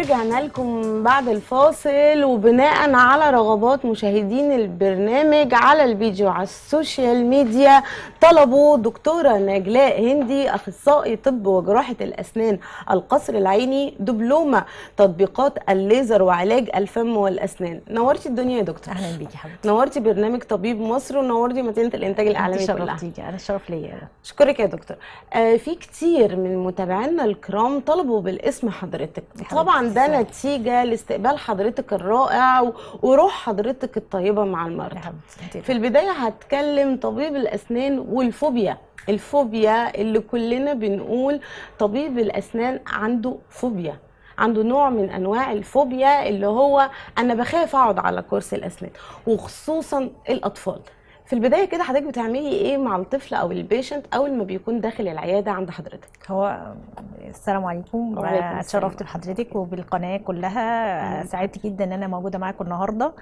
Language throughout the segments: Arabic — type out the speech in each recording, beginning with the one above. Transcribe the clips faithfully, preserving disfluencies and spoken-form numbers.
ورجعنا لكم بعد الفاصل. وبناء على رغبات مشاهدين البرنامج على الفيديو على السوشيال ميديا، طلبوا دكتورة نجلاء هندي أخصائي طب وجراحة الأسنان القصر العيني دبلومة تطبيقات الليزر وعلاج الفم والأسنان. نورتي الدنيا يا دكتور. أهلا بيكي حبيبتي. نورتي برنامج طبيب مصر ونورتي مدينة الإنتاج الإعلامي كلها. شرفتيكي، أنا الشرف ليا. أشكرك يا دكتور. آه في كتير من متابعينا الكرام طلبوا بالاسم حضرتك، طبعا ده نتيجه لاستقبال حضرتك الرائع وروح حضرتك الطيبه مع المرضى. في البدايه هتكلم طبيب الاسنان والفوبيا، الفوبيا اللي كلنا بنقول طبيب الاسنان عنده فوبيا، عنده نوع من انواع الفوبيا اللي هو انا بخاف اقعد على كرسي الاسنان، وخصوصا الاطفال. في البدايه كده حضرتك بتعملي ايه مع الطفل او البيشنت اول ما بيكون داخل العياده عند حضرتك؟ هو السلام عليكم، انا اتشرفت بحضرتك وبالقناه كلها، سعدت جدا ان انا موجوده معاكم النهارده.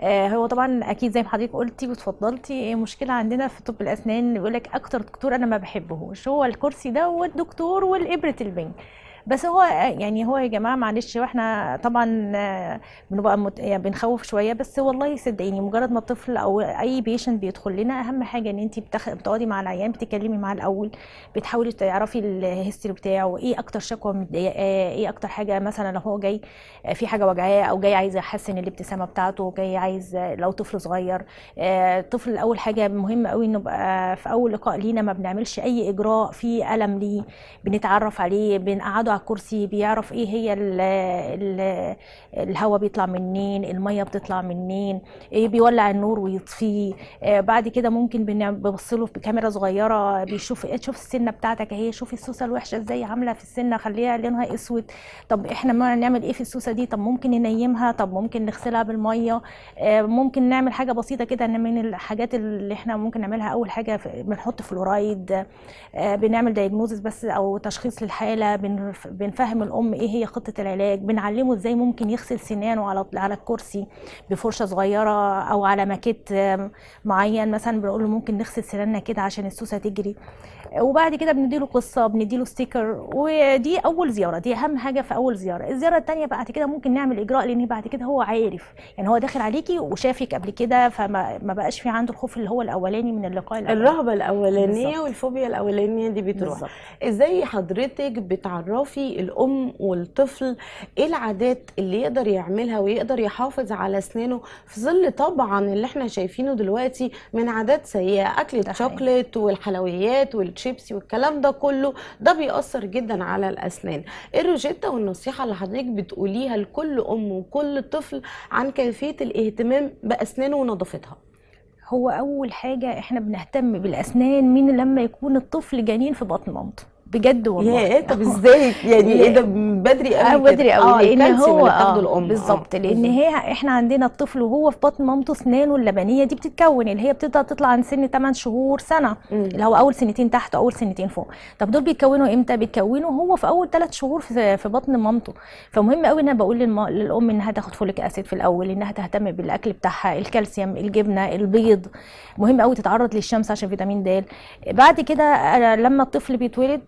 آه هو طبعا اكيد زي ما حضرتك قلتي واتفضلتي، مشكله عندنا في طب الاسنان بيقول لك اكتر دكتور انا ما بحبهوش هو الكرسي ده والدكتور والابره البنج. بس هو يعني هو يا جماعه معلش، واحنا طبعا بنبقى مت... يعني بنخوف شويه، بس والله صدقيني مجرد ما الطفل او اي بيشنت بيدخل لنا اهم حاجه ان انت بتخ... بتقعدي مع العيان، بتتكلمي معاه الاول، بتحاولي تعرفي الهيستوري بتاعه، ايه اكتر شكوى مضايقاه، ايه اكتر حاجه، مثلا لو هو جاي في حاجه وجعاه او جاي عايز يحسن الابتسامه بتاعته، جاي عايز لو طفل صغير. الطفل اول حاجه مهمه قوي نبقى في اول لقاء لينا ما بنعملش اي اجراء في الم ليه، بنتعرف عليه، بنقعده على الكرسي، بيعرف ايه هي الهواء بيطلع منين، الميه بتطلع منين، ايه بيولع النور ويطفيه. آه بعد كده ممكن بنبص له بكاميرا صغيره، بيشوف ايه، شوف السنه بتاعتك اهي، شوف السوسه الوحشه ازاي عامله في السنه، خليها لونها اسود، طب احنا ما نعمل ايه في السوسه دي، طب ممكن ننيمها، طب ممكن نغسلها بالميه، آه ممكن نعمل حاجه بسيطه كده. ان من الحاجات اللي احنا ممكن نعملها اول حاجه بنحط فلورايد، آه بنعمل دايجنوزس بس او تشخيص للحاله، بن بنفهم الام ايه هي خطه العلاج، بنعلمه ازاي ممكن يغسل سنانه على على الكرسي بفرشه صغيره او على ماكيت معين، مثلا بنقول له ممكن نغسل سناننا كده عشان السوسه تجري. وبعد كده بنديله قصه، بنديله ستيكر، ودي اول زياره، دي اهم حاجه في اول زياره. الزياره الثانيه بعد كده ممكن نعمل اجراء، لان بعد كده هو عارف، يعني هو داخل عليكي وشافك قبل كده، فما ما بقاش في عنده الخوف اللي هو الاولاني من اللقاء الاولاني، الرهبه الاولانيه والفوبيا الاولانيه دي بتروح. ازاي حضرتك بتعرفي في الام والطفل ايه العادات اللي يقدر يعملها ويقدر يحافظ على اسنانه في ظل طبعا اللي احنا شايفينه دلوقتي من عادات سيئه، اكل الشوكليت والحلويات والشيبسي والكلام ده كله، ده بيأثر جدا على الاسنان. ايه الروشته والنصيحه اللي حضرتك بتقوليها لكل ام وكل طفل عن كيفيه الاهتمام باسنانه ونظافتها؟ هو اول حاجه احنا بنهتم بالاسنان من لما يكون الطفل جنين في بطن مامته، بجد والله. يا طب ازاي يعني ايه ده بدري قوي كده؟ بدري قوي، لان هو اه بالظبط، لان هي احنا عندنا الطفل وهو في بطن مامته اسنانه اللبنيه دي بتتكون، اللي هي بتبدا تطلع عن سن ثمانية شهور سنه، مم. اللي هو اول سنتين تحت واول سنتين فوق. طب دول بيتكونوا امتى؟ بيتكونوا هو في اول ثلاث شهور في, في بطن مامته. فمهم قوي ان انا بقول للم... للام انها تاخد فوليك اسيد في الاول، انها تهتم بالاكل بتاعها، الكالسيوم، الجبنه، البيض، مهم قوي تتعرض للشمس عشان فيتامين د. بعد كده لما الطفل بيتولد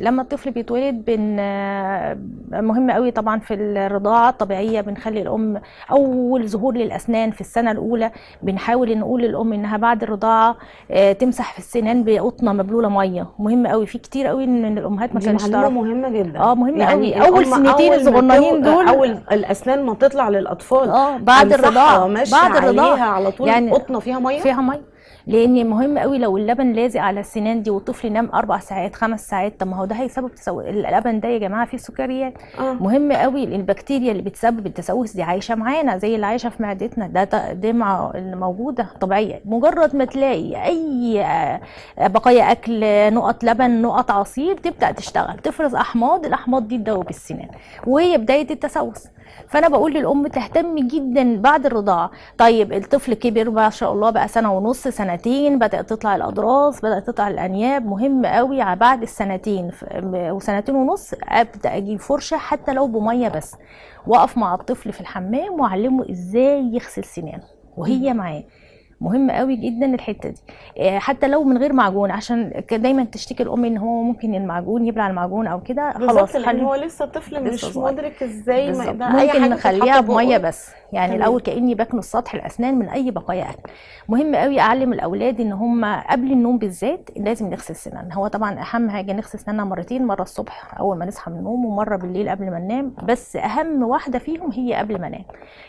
لما الطفل بيتولد بن مهم قوي طبعا في الرضاعه الطبيعيه، بنخلي الام اول ظهور للاسنان في السنه الاولى، بنحاول نقول للام انها بعد الرضاعه تمسح في السنان بقطنه مبلوله ميه. مهم قوي، في كتير قوي من الامهات ما كانتش تعرف، مهمه جدا. اه مهمه يعني قوي. اول سنتين الصغننين دول، اول الاسنان ما تطلع للاطفال اه بعد الرضاعه، بعد الرضاعه على طول يعني قطنه فيها ميه فيها ميه لان مهم قوي لو اللبن لازق على السنان دي والطفل نام اربع ساعات خمس ساعات، طب ما هو ده هيسبب تسوس. اللبن ده يا جماعه فيه سكريات، آه. مهم قوي البكتيريا اللي بتسبب التسوس دي عايشه معانا زي اللي عايشه في معدتنا، ده دي موجوده طبيعيه. مجرد ما تلاقي اي بقايا اكل، نقط لبن، نقط عصير، تبدا تشتغل تفرز احماض، الاحماض دي تدوب السنان وهي بدايه التسوس. فانا بقول للام تهتم جدا بعد الرضاعه. طيب الطفل كبر ما شاء الله، بقى سنه ونص سنتين، بدات تطلع الاضراس، بدات تطلع الانياب، مهم قوي بعد السنتين وسنتين ونص ابدا اجيب فرشه حتى لو بميه بس، واقف مع الطفل في الحمام واعلمه ازاي يغسل سنانه وهي معاه، مهم قوي جدا الحته دي، حتى لو من غير معجون، عشان دايما تشتكي الام ان هو ممكن المعجون يبلع المعجون او كده، خلاص خلي هو لسه طفل مش مدرك ازاي ما ده اي حاجه ممكن نخليها بميه بس، يعني خليل. الاول كاني باكنس سطح الاسنان من اي بقايا اكل. مهم قوي اعلم الاولاد ان هم قبل النوم بالذات لازم نغسل سنان، هو طبعا اهم حاجه نغسل سناننا مرتين، مره الصبح اول ما نصحى من النوم ومره بالليل قبل ما ننام، بس اهم واحده فيهم هي قبل ما انام،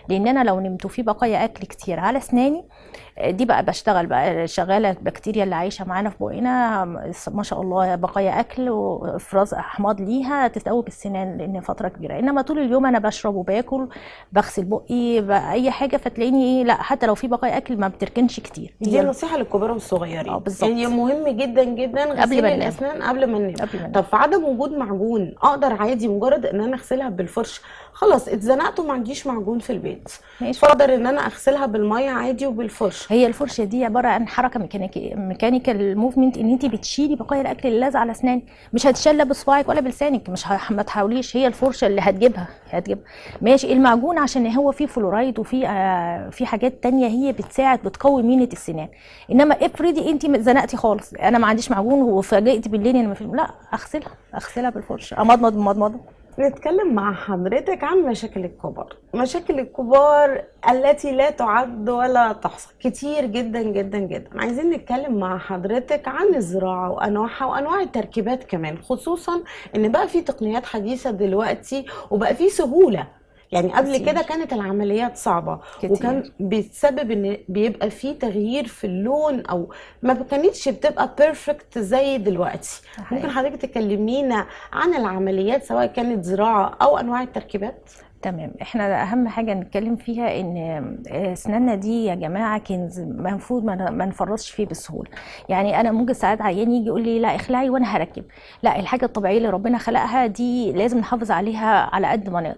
لان انا لو نمت وفي بقايا اكل كتير على اسناني دي بقى بشتغل بقى شغاله البكتيريا اللي عايشه معانا في بقنا ما شاء الله، بقايا اكل وافراز احماض ليها تتوب السنان لان فتره كبيره. انما طول اليوم انا بشرب وباكل بغسل بقي بقى اي حاجه، فتلاقيني ايه لا حتى لو في بقايا اكل ما بتركنش كتير. دي نصيحه للكبار والصغيرين، يعني مهم جدا جدا غسيل الاسنان قبل ما ننام. طب في عدم وجود معجون اقدر عادي مجرد ان انا اغسلها بالفرشه، خلاص اتزنقت وما عنديش معجون في البيت، فاقدر ان انا اغسلها بالميه عادي وبالفرشه. هي الفرشه دي عباره عن حركه ميكانيكيه، ميكانيكال موفمنت، ان انت بتشيلي بقايا الاكل اللي لازقه على اسنانك، مش هتشيل لا بصباعك ولا بلسانك، مش ما تحاوليش، هي الفرشه اللي هتجيبها هتجيبها ماشي. المعجون عشان هو فيه فلورايد وفي آه في حاجات ثانيه هي بتساعد بتقوي مينه السنان، انما افرضي انت اتزنقتي خالص انا ما عنديش معجون وفاجئت بالليل انا ما فيش، لا اغسلها اغسلها بالفرشه، امضمض بمضمضه. نتكلم مع حضرتك عن مشاكل الكبار، مشاكل الكبار التي لا تعد ولا تحصى، كتير جدا جدا جدا. عايزين نتكلم مع حضرتك عن الزراعة وأنواعها وأنواع التركيبات كمان، خصوصا إن بقى في تقنيات حديثة دلوقتي وبقى في سهولة، يعني قبل كده كانت العمليات صعبة كتير. وكان بتسبب إن بيبقى في تغيير في اللون أو ما كانتش بتبقى بيرفكت زي دلوقتي. حقيقة. ممكن حضرتك تكلمينا عن العمليات سواء كانت زراعة أو أنواع التركيبات؟ تمام، احنا اهم حاجه نتكلم فيها ان اسناننا دي يا جماعه كنز المفروض ما نفرطش فيه بسهوله. يعني انا ممكن ساعات عيان يجي يقول لي لا اخلعي وانا هركب، لا الحاجه الطبيعيه اللي ربنا خلقها دي لازم نحافظ عليها على قد ما نقدر.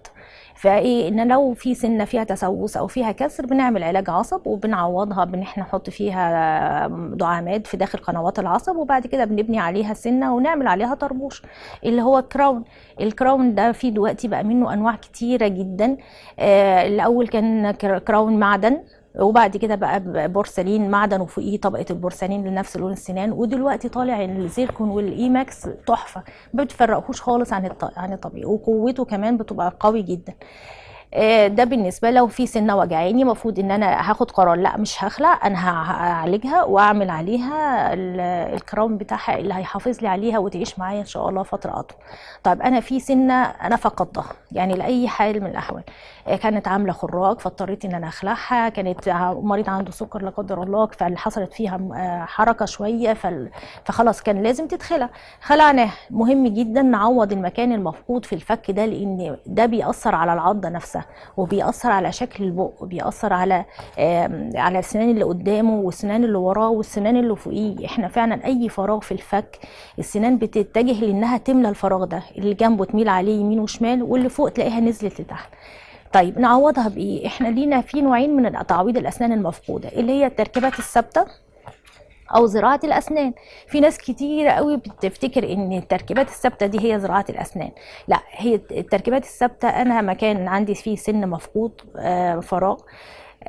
فايه ان لو في سنه فيها تسوس او فيها كسر بنعمل علاج عصب وبنعوضها بان احنا نحط فيها دعامات في داخل قنوات العصب، وبعد كده بنبني عليها السنه ونعمل عليها طربوش اللي هو الكراون. الكراون ده في دلوقتي بقى منه انواع كتيره جدا، آه الاول كان كراون معدن وبعد كده بقى بورسلين معدن وفوقيه طبقه البورسلين لنفس لون السنان، ودلوقتي طالع الزيركون والايماكس تحفه ما بتفرقوش خالص عن عن الطبيعي، وقوته كمان بتبقى قوي جدا. ده بالنسبه لو في سنه وجعاني المفروض ان انا هاخد قرار لا مش هخلع، انا هعالجها واعمل عليها الكراون بتاعها اللي هيحافظ لي عليها وتعيش معايا ان شاء الله فتره اطول. طيب انا في سنه انا فقدتها يعني لاي حال من الاحوال، كانت عامله خراج فاضطريت ان انا اخلعها، كانت مريض عنده سكر لا قدر الله فحصلت فيها حركه شويه فخلاص كان لازم تتخلع، خلعناها. مهم جدا نعوض المكان المفقود في الفك ده لان ده بيأثر على العضه نفسها وبيأثر على شكل البق، بيأثر على على السنان اللي قدامه والسنان اللي وراه والسنان اللي فوقيه. احنا فعلا اي فراغ في الفك السنان بتتجه لانها تملى الفراغ ده، اللي جنبه تميل عليه يمين وشمال واللي فوق تلاقيها نزلت لتحت. طيب نعوضها بايه؟ احنا لينا في نوعين من تعويض الاسنان المفقوده اللي هي التركيبات الثابته او زراعه الاسنان. في ناس كتير قوي بتفتكر ان التركيبات الثابته دي هي زراعه الاسنان، لا هي التركيبات الثابته انا مكان عندي فيه سن مفقود آه فراغ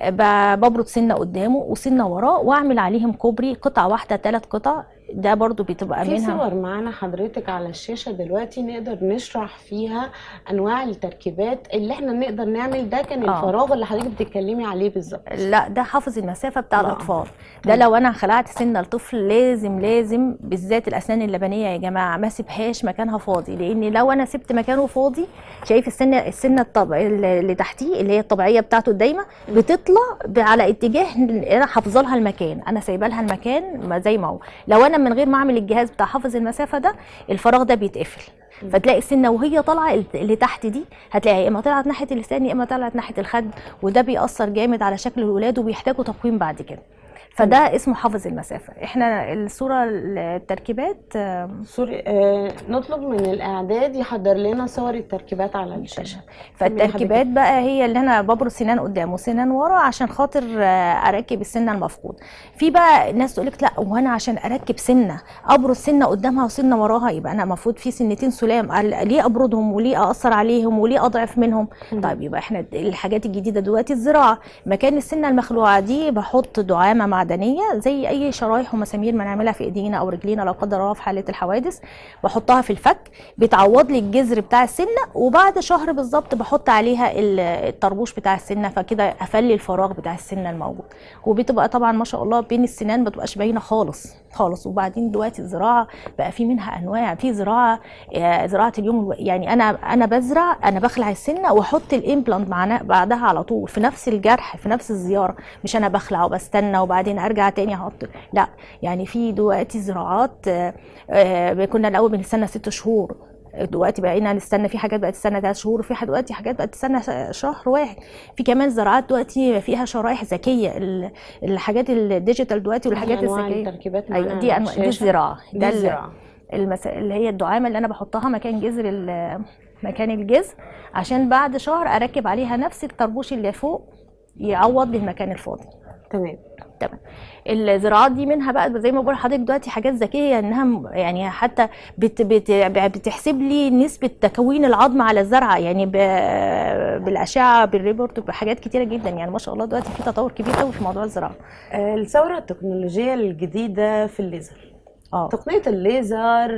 ببرد سنه قدامه وسنه وراه واعمل عليهم كوبري قطعه واحده ثلاث قطع. ده برضو بتبقى في منها في صور معانا حضرتك على الشاشه دلوقتي نقدر نشرح فيها انواع التركيبات اللي احنا نقدر نعمل. ده كان آه. الفراغ اللي حضرتك بتتكلمي عليه بالظبط. لا ده حافظ المسافه بتاع لا. الاطفال ده لا. لو انا خلعت سنه لطفل لازم لازم بالذات الاسنان اللبنيه يا جماعه ما سيبهاش مكانها فاضي، لان لو انا سبت مكانه فاضي شايف السنه السنه الطب... اللي تحتيه اللي هي الطبيعيه بتاعته الدايمه بتطلع على اتجاه انا حافظه لها المكان، انا سايبه لها المكان زي ما هو. لو انا من غير ما اعمل الجهاز بتاع حافظ المسافه ده الفراغ ده بيتقفل، فتلاقي السنه وهي طالعه اللي تحت دي هتلاقيها يا اما طلعت ناحيه اللسان يا اما طلعت ناحيه الخد، وده بيأثر جامد على شكل الولاد وبيحتاجوا تقويم بعد كده. فده اسمه حافظ المسافه. احنا الصوره التركيبات سوري آه نطلب من الاعداد يحضر لنا صور التركيبات على الشاشه. فالتركيبات بقى هي اللي انا ببرز سنان قدام وسنان ورا عشان خاطر اركب السنه المفقود. في بقى ناس تقول لك لا وانا عشان اركب سنه ابرز سنه قدامها وسنه وراها يبقى انا المفروض في سنتين سلام، ليه ابردهم وليه اقصر عليهم وليه اضعف منهم؟ م. طيب يبقى احنا الحاجات الجديده دلوقتي الزراعه، مكان السنه المخلوعه دي بحط دعامه معدنيه زي اي شرايح ومسامير بنعملها في ايدينا او رجلينا لو قدر الله في حاله الحوادث، بحطها في الفك بتعوض لي الجذر بتاع السنه، وبعد شهر بالظبط بحط عليها الطربوش بتاع السنه، فكده افلي الفراغ بتاع السنه الموجود، وبتبقى طبعا ما شاء الله بين السنان ما تبقاش باينه خالص خالص. وبعدين دلوقتي الزراعه بقى في منها انواع، في زراعه زراعه اليوم، يعني انا انا بزرع انا بخلع السنه واحط الامبلانت معانا بعدها على طول في نفس الجرح في نفس الزياره، مش انا بخلع وبستنى وبعدين ارجع تاني احط، لا يعني في دلوقتي زراعات كنا الاول بنستنى ست شهور دلوقتي بقينا نستنى، في حاجات بقت تستنى ثلاث شهور وفي دلوقتي حاجات بقت تستنى شهر واحد، في كمان زراعات دلوقتي فيها شرايح ذكيه، الحاجات الديجيتال دلوقتي والحاجات الذكيه ايوه دي انواع دي الزراعه ده الزراعه اللي هي الدعامه اللي انا بحطها مكان جذر مكان الجذر عشان بعد شهر اركب عليها نفس الطربوش اللي فوق يعوض لي المكان الفاضي. تمام تمام. الزراعات دي منها بقى زي ما بقول لحضرتك دلوقتي حاجات ذكيه انها يعني حتى بت بت بتحسب لي نسبه تكوين العظم على الزرعه، يعني بالاشعه بالريبورت بحاجات كتيره جدا، يعني ما شاء الله دلوقتي في تطور كبير قوي في موضوع الزراعه. الثوره التكنولوجيه الجديده في الليزر. اه تقنيه الليزر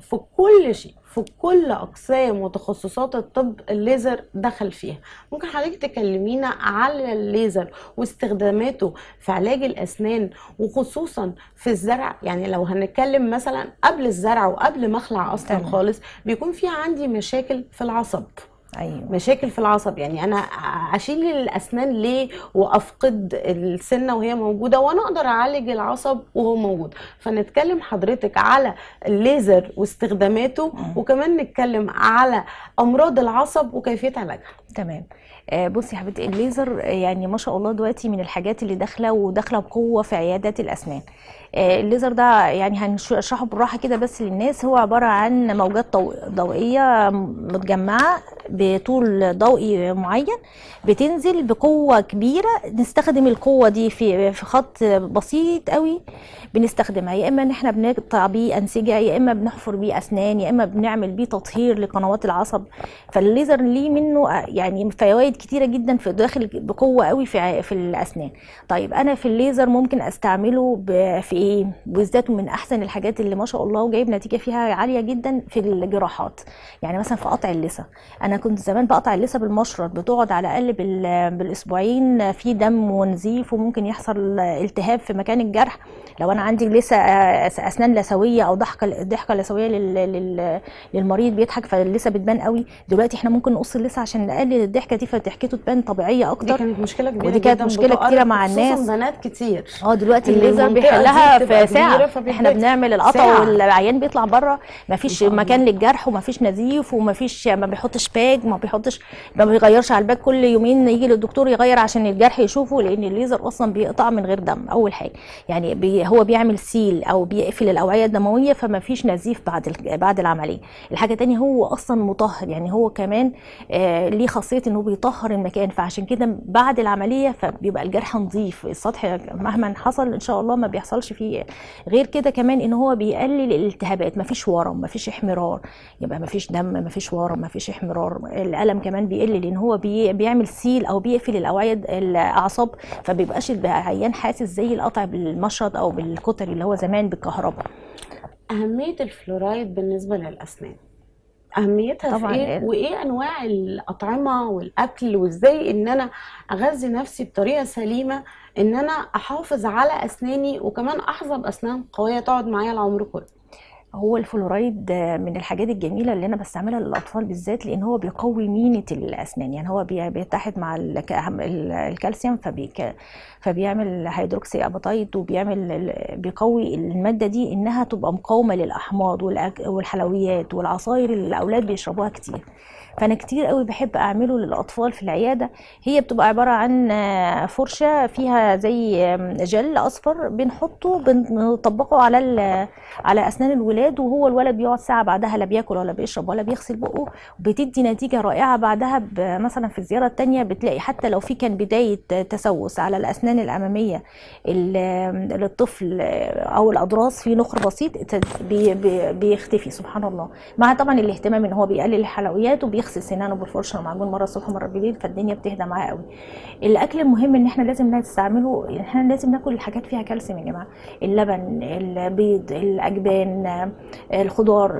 في كل شيء، في كل اقسام وتخصصات الطب الليزر دخل فيها. ممكن حضرتك تكلمينا على الليزر واستخداماته في علاج الاسنان وخصوصا في الزرع؟ يعني لو هنتكلم مثلا قبل الزرع وقبل ما اخلع اصلا خالص بيكون في عندي مشاكل في العصب. ايوه مشاكل في العصب، يعني انا اشيل الاسنان ليه وافقد السنه وهي موجوده وانا اقدر اعالج العصب وهو موجود، فنتكلم حضرتك على الليزر واستخداماته وكمان نتكلم على امراض العصب وكيفيه علاجها. تمام. بصي يا حبيبتي الليزر يعني ما شاء الله دلوقتي من الحاجات اللي داخله وداخله بقوه في عيادات الاسنان. الليزر ده يعني هنشرحه بالراحه كده بس للناس، هو عباره عن موجات ضوئيه متجمعه بطول ضوئي معين بتنزل بقوه كبيره، نستخدم القوه دي في في خط بسيط قوي بنستخدمها، يا اما ان احنا بنقطع بيه انسجه، يا اما بنحفر بيه اسنان، يا اما بنعمل بيه تطهير لقنوات العصب. فالليزر ليه منه يعني فوائد كتيره جدا في داخل بقوه قوي في في الاسنان. طيب انا في الليزر ممكن استعمله في ايه؟ بالذات من احسن الحاجات اللي ما شاء الله وجايب نتيجه فيها عاليه جدا في الجراحات، يعني مثلا في قطع اللثه. انا كنت زمان بقطع اللثه بالمشرط بتقعد على الاقل بالاسبوعين في دم ونزيف وممكن يحصل التهاب في مكان الجرح. لو انا عندي لسه اسنان لثويه او ضحكه ضحكه لثويه للمريض بيضحك فاللثه بتبان قوي، دلوقتي احنا ممكن نقص اللثه عشان نقلل الضحكه دي فتحكيته تبان طبيعيه اكتر. دي كانت مشكله كبيره ودي كانت مشكله كتيره مع الناس خصوصا بنات كتير. اه دلوقتي الليزر بيحلها في ساعه، احنا بنعمل القطع والعيان بيطلع بره، مفيش مكان للجرح ومفيش نزيف ومفيش ما بيحطش باج ما بيحطش ما بيغيرش على الباج كل يومين يجي للدكتور يغير عشان الجرح يشوفه، لان الليزر اصلا بيقطع من غير دم اول حاجه، يعني بي هو بيعمل سيل او بيقفل الاوعيه الدمويه فما فيش نزيف بعد بعد العمليه. الحاجه الثانيه هو اصلا مطهر، يعني هو كمان آه ليه خاصيه انه بيطهر المكان، فعشان كده بعد العمليه فبيبقى الجرح نظيف، السطح مهما حصل ان شاء الله ما بيحصلش فيه غير كده. كمان ان هو بيقلل الالتهابات، ما فيش ورم ما فيش احمرار، يبقى ما فيش دم ما فيش ورم ما فيش احمرار. الالم كمان بيقل لان هو بي بيعمل سيل او بيقفل الاوعيه الاعصاب فبيبقاش العيان حاسس زي القطع بالمشرط او بالكتري اللي هو زمان بالكهرباء. اهميه الفلورايد بالنسبه للاسنان اهميتها في ايه؟ وايه انواع الاطعمه والاكل وازاي ان انا اغذي نفسي بطريقه سليمه ان انا احافظ على اسناني وكمان احظى باسنان قويه تقعد معايا العمر كله؟ هو الفلورايد من الحاجات الجميله اللي انا بستعملها للاطفال بالذات، لان هو بيقوي مينه الاسنان، يعني هو بيتحد مع الكالسيوم فبيك فبيعمل هيدروكسي اباتايد، وبيعمل بيقوي الماده دي انها تبقى مقاومه للاحماض والحلويات والعصاير اللي الاولاد بيشربوها كتير. فانا كتير قوي بحب اعمله للاطفال في العياده. هي بتبقى عباره عن فرشه فيها زي جل اصفر بنحطه بنطبقه على على اسنان الولاد، وهو الولد بيقعد ساعه بعدها لا بياكل ولا بيشرب ولا بيغسل بقه، وبتدي نتيجه رائعه بعدها. مثلا في الزياره الثانيه بتلاقي حتى لو في كان بدايه تسوس على الاسنان الاماميه للطفل او الاضراس في نخر بسيط بيختفي سبحان الله، مع طبعا الاهتمام ان هو بيقلل الحلويات وبيغسل سنانه بالفرشه ومعجون مره الصبح ومره بالليل، فالدنيا بتهدى معاه قوي. الاكل المهم ان احنا لازم نستعمله، احنا لازم ناكل الحاجات فيها كالسيوم يا جماعه، اللبن، البيض، الاجبان، الخضار،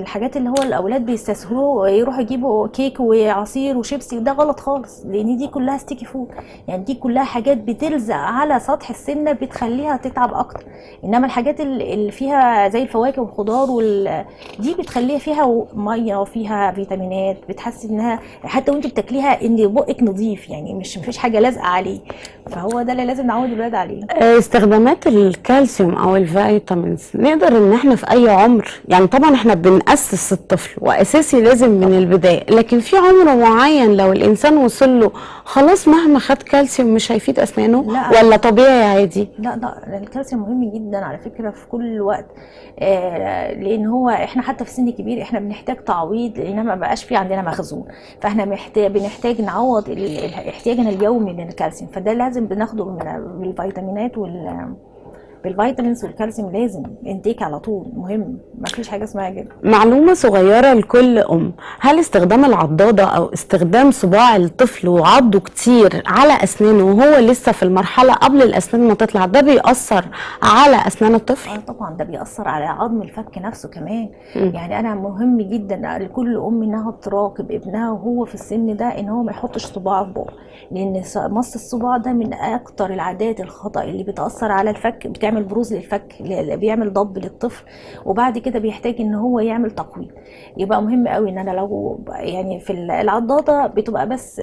الحاجات اللي هو الاولاد بيستسهلوا يروحوا يجيبوا كيك وعصير وشيبسي، ده غلط خالص، لان دي كلها ستيكي فود، يعني دي كلها حاجات بتلزق على سطح السنه بتخليها تتعب اكتر. انما الحاجات اللي فيها زي الفواكه والخضار وال... دي بتخليها فيها ميه وفيها فيتامينات، بتحس انها حتى وانت بتاكليها ان بقك نظيف، يعني مش مفيش حاجه لازقه عليه، فهو ده اللي لازم نعود الولاد عليه. استخدامات الكالسيوم او الفيتامينز نقدر ان احنا في اي عمر، يعني طبعا احنا بنأسس الطفل واساسي لازم من البدايه، لكن في عمر معين لو الانسان وصل له خلاص مهما خد كالسيوم مش هيفيد اسنانه، لا ولا طبيعي عادي؟ لا لا، الكالسيوم مهم جدا على فكره في كل وقت، آه لان هو احنا حتى في سن كبير احنا بنحتاج تعويض، لان ما بقاش في عندنا مخزون، فاحنا محتاج بنحتاج نعوض احتياجنا اليومي من الكالسيوم، فده لازم بناخده من الفيتامينات وال بالفيتامينز والكالسيوم، لازم انتيك على طول مهم، مفيش حاجه اسمها كده. معلومه صغيره لكل ام، هل استخدام العضاضه او استخدام صباع الطفل وعضه كتير على اسنانه وهو لسه في المرحله قبل الاسنان ما تطلع ده بيأثر على اسنان الطفل؟ اه طبعا، ده بيأثر على عظم الفك نفسه كمان. م. يعني انا مهم جدا لكل ام انها تراقب ابنها وهو في السن ده ان هو ما يحطش صباعه في بقه، لان مص الصباع ده من اكتر العادات الخطأ اللي بتأثر على الفك، بتعمل بيعمل بروز للفك، بيعمل ضب للطفل، وبعد كده بيحتاج ان هو يعمل تقويم. يبقى مهم قوي ان انا لو يعني في العضاضه بتبقى بس،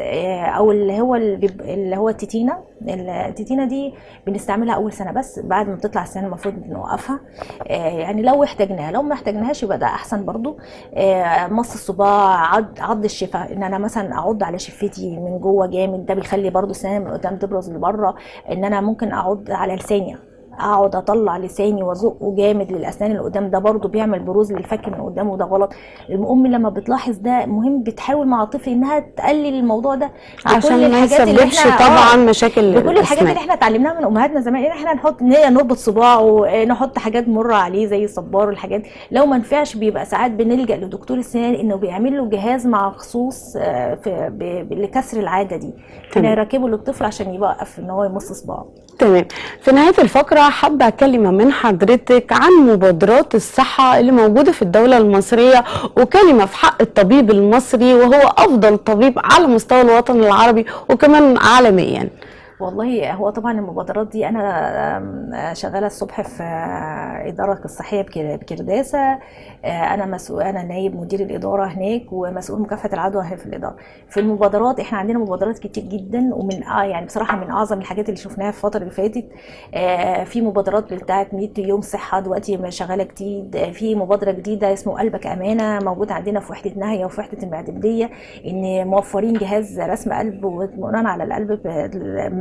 او اللي هو اللي هو التيتينه، التيتينه دي بنستعملها اول سنه بس، بعد ما بتطلع السنه المفروض نوقفها، يعني لو احتاجناها، لو ما احتاجناهاش يبقى ده احسن برضو. مص الصباع، عض عض الشفه، ان انا مثلا اعض على شفتي من جوه جامد، ده بيخلي برضو السنان من قدام تبرز لبره، ان انا ممكن اعض على لساني، اقعد اطلع لساني وازقه جامد للاسنان اللي قدام، ده برضو بيعمل بروز للفك من قدام وده غلط. الام لما بتلاحظ ده مهم بتحاول مع طفلها انها تقلل الموضوع ده عشان ما يسببش طبعا مشاكل. بكل الحاجات اللي احنا اتعلمناها من امهاتنا زمان، ان احنا نحط نربط صباعه ونحط حاجات مره عليه زي الصبار والحاجات، لو ما نفعش بيبقى ساعات بنلجا لدكتور السنان انه بيعمل له جهاز مخصوص لكسر العاده دي، احنا راكبه للطفل عشان يوقف ان هو يمص صباعه. تمام. في نهايه الفقره حابه اكلمه من حضرتك عن مبادرات الصحه اللي موجوده في الدوله المصريه، وكلمه في حق الطبيب المصري وهو افضل طبيب على مستوى الوطن العربي وكمان عالميا. والله هو طبعا المبادرات دي انا شغاله الصبح في اداره الصحيه بكرداسه، انا مسؤول، انا نائب مدير الاداره هناك ومسؤول مكافحه العدوى في الاداره. في المبادرات احنا عندنا مبادرات كتير جدا، ومن اه يعني بصراحه من اعظم الحاجات اللي شفناها في الفتره اللي فاتت، في مبادرات بتاعه مية يوم صحه دلوقتي شغاله جديد، في مبادره جديده اسمه قلبك امانه موجود عندنا في وحده نهيه وفي وحده المعدليه، ان موفرين جهاز رسم قلب ومران على القلب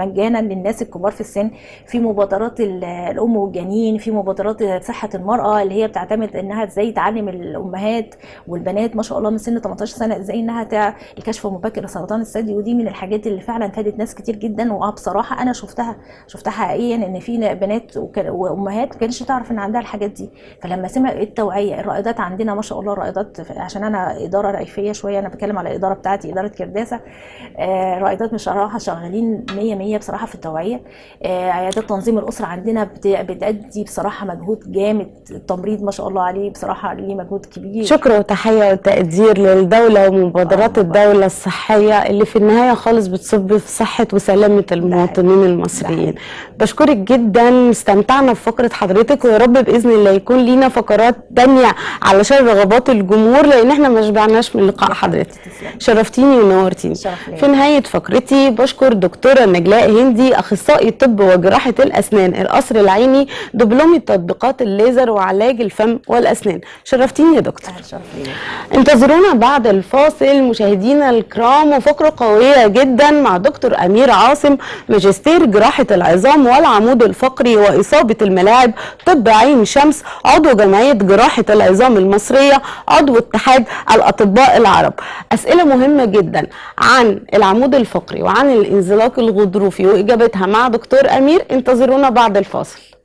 مجانا للناس الكبار في السن. في مبادرات الام والجنين، في مبادرات صحه المراه اللي هي بتعتمد انها ازاي تعلم الامهات والبنات ما شاء الله من سن تمنتاشر سنه ازاي انها تع... الكشف المبكر لسرطان الثدي، ودي من الحاجات اللي فعلا فادت ناس كتير جدا. وبصراحه انا شفتها شفتها حقيقيا، ان في بنات وك... وامهات ما كانتش تعرف ان عندها الحاجات دي، فلما سمع التوعيه الرائدات عندنا ما شاء الله الرائدات، عشان انا اداره رئيفيه شويه، انا بتكلم على الاداره بتاعتي اداره كرداسه، الرائدات بصراحه شغالين مية مية عاليه بصراحه في التوعيه. عيادات تنظيم الاسره عندنا بتأدي بصراحه مجهود جامد، التمريض ما شاء الله عليه بصراحه ليه مجهود كبير. شكر وتحيه وتقدير للدوله ومبادرات آه الدوله الصحيه اللي في النهايه خالص بتصب في صحه وسلامه المواطنين المصريين. بشكرك جدا، استمتعنا بفقره حضرتك، ويا رب باذن الله يكون لينا فقرات ثانيه علشان رغبات الجمهور، لان احنا ما شبعناش من لقاء حضرتك. شرفتيني ونورتيني. في نهايه فقرتي بشكر دكتوره نجلاء هندي، اخصائي طب وجراحه الاسنان، القصر العيني، دبلومه تطبيقات الليزر وعلاج الفم والاسنان. شرفتيني يا دكتور. انتظرونا بعد الفاصل مشاهدينا الكرام، وفقره قويه جدا مع دكتور امير عاصم، ماجستير جراحه العظام والعمود الفقري واصابه الملاعب، طب عين شمس، عضو جمعيه جراحه العظام المصريه، عضو اتحاد الاطباء العرب. اسئله مهمه جدا عن العمود الفقري وعن الانزلاق الغضروفي واجابتها مع دكتور امير. انتظرونا بعد الفاصل.